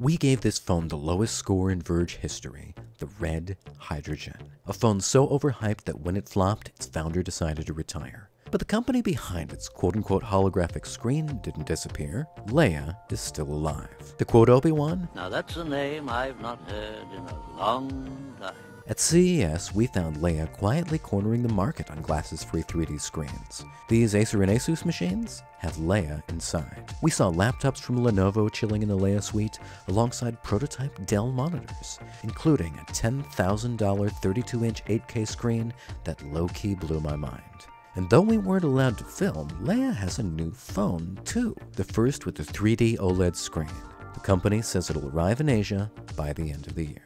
We gave this phone the lowest score in Verge history, the Red Hydrogen, a phone so overhyped that when it flopped, its founder decided to retire. But the company behind its quote-unquote holographic screen didn't disappear. Leia is still alive. To quote Obi-Wan, "Now that's a name I've not heard in a long time." At CES, we found Leia quietly cornering the market on glasses-free 3D screens. These Acer and Asus machines have Leia inside. We saw laptops from Lenovo chilling in the Leia suite alongside prototype Dell monitors, including a $10,000 32-inch 8K screen that low-key blew my mind. And though we weren't allowed to film, Leia has a new phone too, the first with a 3D OLED screen. The company says it'll arrive in Asia by the end of the year.